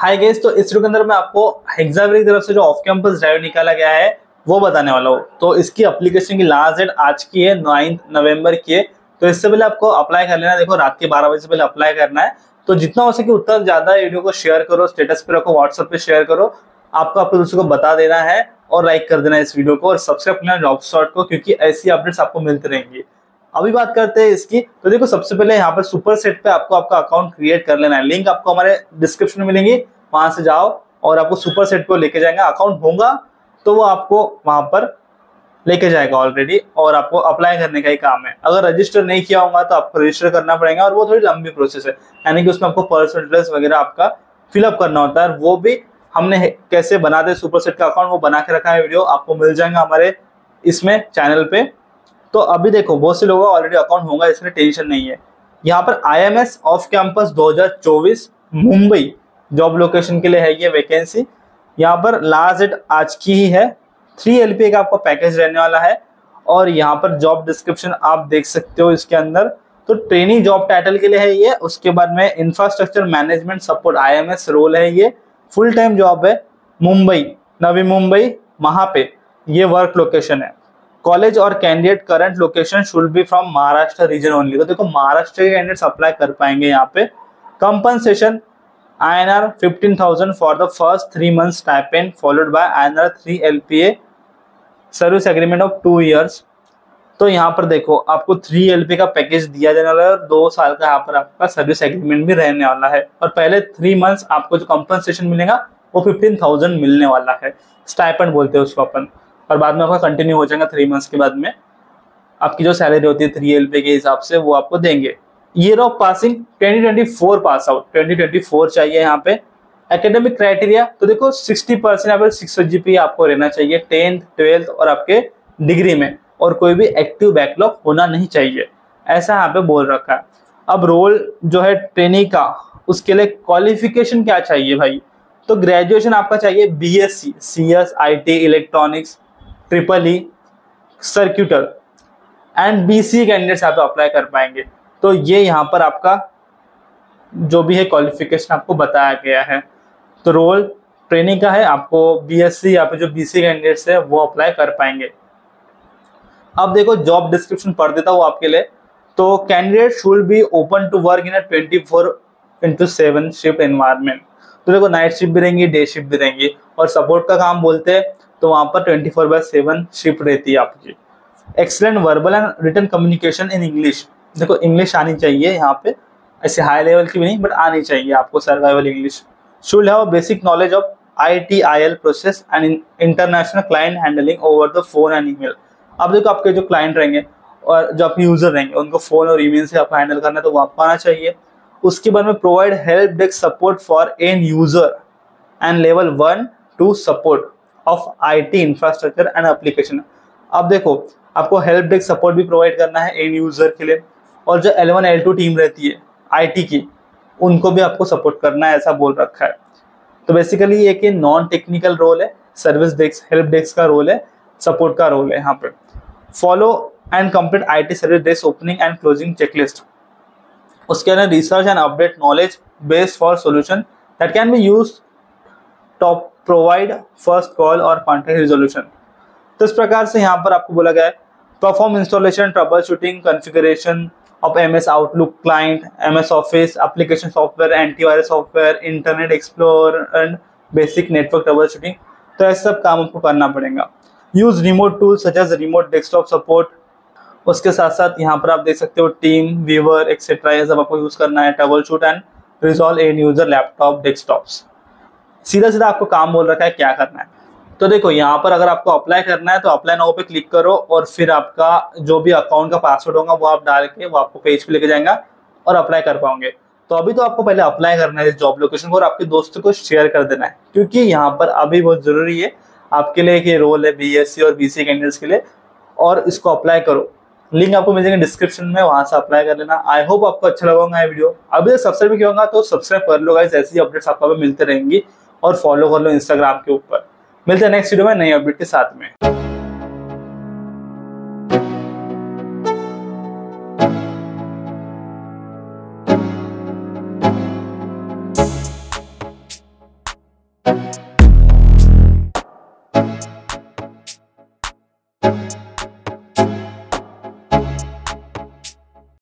Hi guys, तो इस video के अंदर मैं आपको हेग्जा की तरफ से जो ऑफ कैंपस ड्राइव निकाला गया है वो बताने वाला हूँ। तो इसकी एप्लीकेशन की लास्ट डेट आज की है 9 नवंबर की है। तो इससे पहले आपको अप्लाई कर लेना है। देखो रात के 12 बजे से पहले अप्लाई करना है। तो जितना हो सके उतना ज़्यादा वीडियो को शेयर करो, स्टेटस पे रखो, व्हाट्सएप पे शेयर करो, आपको अपने दोस्तों को बता देना है और लाइक कर देना है इस वीडियो को और सब्सक्राइब करना JobsThought को, क्योंकि ऐसी अपडेट्स आपको मिलते रहेंगी। अभी बात करते हैं इसकी। तो देखो सबसे पहले यहाँ पर सुपरसेट पे आपको आपका अकाउंट क्रिएट कर लेना है। लिंक आपको हमारे डिस्क्रिप्शन में मिलेंगी, वहां से जाओ और आपको सुपरसेट पे लेके जाएगा। अकाउंट होगा तो वो आपको वहां पर लेके जाएगा ऑलरेडी, और आपको अप्लाई करने का ही काम है। अगर रजिस्टर नहीं किया होगा तो आपको रजिस्टर करना पड़ेगा और वो थोड़ी लंबी प्रोसेस है, यानी कि उसमें आपको पर्सनल डिटेल्स वगैरह आपका फिलअप करना होता है। वो भी हमने कैसे बनाते सुपरसेट का अकाउंट वो बना के रखा है, वीडियो आपको मिल जाएगा हमारे इसमें चैनल पे। तो अभी देखो बहुत से लोगों का ऑलरेडी अकाउंट होगा, इसमें टेंशन नहीं है। यहाँ पर IMS off campus 2024 Mumbai job location के लिए है ये वैकेंसी। यहाँ पर लास्ट डेट आज की ही है। 3 LPA का आपका पैकेज रहने वाला है और यहाँ पर जॉब डिस्क्रिप्शन आप देख सकते हो इसके अंदर। तो ट्रेनिंग जॉब टाइटल के लिए है ये। उसके बाद में infrastructure management support IMS role है ये। फुल टाइम जॉब है, मुंबई, नवी मुंबई, वहाँ पे ये वर्क लोकेशन है। कॉलेज और candidate current location should be from Maharashtra region only. तो देखो महाराष्ट्र के कैंडिडेट्स अप्लाई कर पाएंगे यहाँ पे। Compensation INR 15,000 for the first 3 months stipend followed by INR 3 LPA service agreement of 2 years। तो यहाँ पर देखो आपको 3 LPA का पैकेज दिया जाने वाला है और 2 साल का यहाँ पर आपका सर्विस एग्रीमेंट भी रहने वाला है। और पहले 3 months आपको जो कंपनसेशन मिलेगा वो 15,000 मिलने वाला है, स्टाइपेंड बोलते हैं उसको अपन। और बाद में आपका कंटिन्यू हो जाएगा 3 months के बाद में। आपकी जो सैलरी होती है 3 LPA के हिसाब से वो आपको देंगे। Year of passing 2024 pass out 2024 चाहिए यहाँ पे। एकेडमिक क्राइटेरिया तो देखो 60% यहाँ पे 600 GPA आपको रहना चाहिए 10th 12th और आपके डिग्री में, और कोई भी एक्टिव बैकलॉग होना नहीं चाहिए, ऐसा यहाँ पे बोल रखा है। अब रोल जो है ट्रेनी का, उसके लिए क्वालिफिकेशन क्या चाहिए भाई? तो ग्रेजुएशन आपका चाहिए BSc CS IT electronics triple E सर्क्यूटर एंड BCA कैंडिडेट्स यहाँ पे अप्लाई कर पाएंगे। तो ये यहाँ पर आपका जो भी है क्वालिफिकेशन आपको बताया गया है। तो रोल ट्रेनिंग का है, आपको BSc यहाँ पे जो BCA कैंडिडेट्स है वो अप्लाई कर पाएंगे। अब देखो जॉब डिस्क्रिप्शन पढ़ देता हूँ आपके लिए। तो candidate should be open to work in 24/7 shift environment. तो देखो नाइट शिफ्ट भी रहेंगी, डे शिफ्ट भी रहेंगी, और सपोर्ट का काम बोलते हैं तो वहाँ पर 24/7 शिफ्ट रहती है आपकी। Excellent verbal and written communication in English. देखो इंग्लिश आनी चाहिए यहाँ पे, ऐसे हाई लेवल की भी नहीं बट आनी चाहिए आपको survival English. Should have basic knowledge of ITIL process and international client handling over the phone and email. अब देखो आपके जो क्लाइंट रहेंगे और जो आपके यूजर रहेंगे उनको फोन और ईमेल से आपको हैंडल करना है, तो वो आपको आना चाहिए। उसके बाद में provide help desk support for end user and level 1-2 support of IT infrastructure and application. अब देखो आपको हेल्प डेस्क सपोर्ट भी प्रोवाइड करना है एंड यूजर के लिए, और जो L1-L2 टीम रहती है IT की उनको भी आपको सपोर्ट करना है, ऐसा बोल रखा है। तो बेसिकली ये कि नॉन टेक्निकल रोल है, सर्विस डेस्क हेल्प डेस्क का रोल है, सपोर्ट का रोल है यहाँ पे। Follow and complete IT service desk opening and closing checklist. उसके अंदर research and update knowledge based for solution that can be use top provide first call और contract resolution. तो इस प्रकार से यहाँ पर आपको बोला गया है। Perform installation trouble shooting configuration of MS outlook client, MS office application software, antivirus software, internet explorer and basic network trouble shooting. तो ऐसे सब काम आपको करना पड़ेगा। Use remote tool such as remote desktop support. उसके साथ साथ यहाँ पर आप देख सकते हो टीम वीवर एक्सेट्रा, ये सब आपको यूज़ करना है। Trouble shoot and resolve and user laptop desktops. सीधा सीधा आपको काम बोल रखा है क्या करना है। तो देखो यहाँ पर अगर आपको अप्लाई करना है तो अप्लाई नाउ पे क्लिक करो और फिर आपका जो भी अकाउंट का पासवर्ड होगा वो आप डाल के वो आपको पेज पे लेके जाएगा और अप्लाई कर पाओगे। तो अभी तो आपको पहले अप्लाई करना है इस जॉब लोकेशन को और आपके दोस्तों को शेयर कर देना है, क्योंकि यहाँ पर अभी बहुत जरूरी है आपके लिए कि रोल है BSc और BCA कैंडिडेट्स के लिए। और इसको अप्लाई करो, लिंक आपको मिल जाएगा डिस्क्रिप्शन में, वहाँ से अप्लाई कर लेना। आई होप आपको अच्छा लगा होगा ये वीडियो। अभी तक सब्सक्राइब किया होगा तो सब्सक्राइब कर लो गाइस, ऐसी अपडेट्स आपको मिलते रहेंगी। और फॉलो कर लो इंस्टाग्राम के ऊपर। मिलते हैं नेक्स्ट वीडियो में नई अपडेट के साथ में।